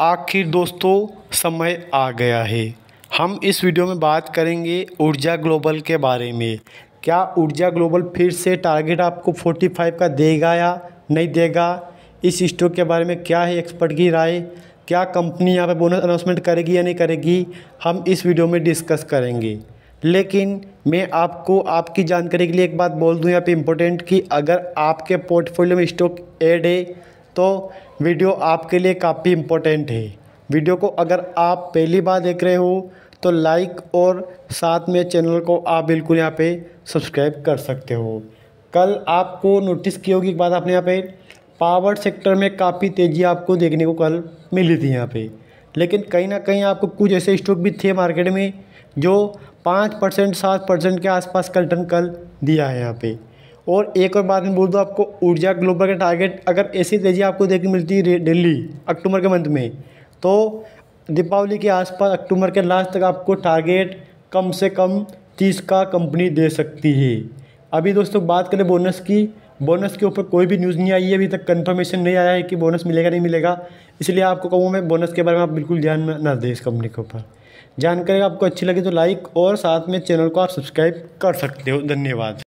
आखिर दोस्तों समय आ गया है। हम इस वीडियो में बात करेंगे ऊर्जा ग्लोबल के बारे में। क्या ऊर्जा ग्लोबल फिर से टारगेट आपको 45 का देगा या नहीं देगा, इस स्टॉक के बारे में क्या है एक्सपर्ट की राय, क्या कंपनी यहाँ पर बोनस अनाउंसमेंट करेगी या नहीं करेगी, हम इस वीडियो में डिस्कस करेंगे। लेकिन मैं आपको आपकी जानकारी के लिए एक बात बोल दूं यहाँ पे इम्पोर्टेंट कि अगर आपके पोर्टफोलियो में स्टॉक ऐड है तो वीडियो आपके लिए काफ़ी इम्पोर्टेंट है। वीडियो को अगर आप पहली बार देख रहे हो तो लाइक और साथ में चैनल को आप बिल्कुल यहाँ पे सब्सक्राइब कर सकते हो। कल आपको नोटिस की होगी एक बात, आपने यहाँ पे पावर सेक्टर में काफ़ी तेज़ी आपको देखने को कल मिली थी यहाँ पे, लेकिन कहीं ना कहीं आपको कुछ ऐसे स्टॉक भी थे मार्केट में जो 5% 7% के आसपास का रिटर्न कल दिया है यहाँ पे। और एक और बात मैं बोल दूँ आपको, ऊर्जा ग्लोबल का टारगेट अगर ऐसी तेज़ी आपको देखने मिलती है दिल्ली अक्टूबर के मंथ में, तो दीपावली के आसपास अक्टूबर के लास्ट तक आपको टारगेट कम से कम 30 का कंपनी दे सकती है। अभी दोस्तों बात करें बोनस की, बोनस के ऊपर कोई भी न्यूज़ नहीं आई है अभी तक, कंफर्मेशन नहीं आया है कि बोनस मिलेगा नहीं मिलेगा, इसलिए आपको कहूँ मैं बोनस के बारे में आप बिल्कुल ध्यान ना दें। इस कंपनी के ऊपर जानकारी आपको अच्छी लगी तो लाइक और साथ में चैनल को आप सब्सक्राइब कर सकते हो। धन्यवाद।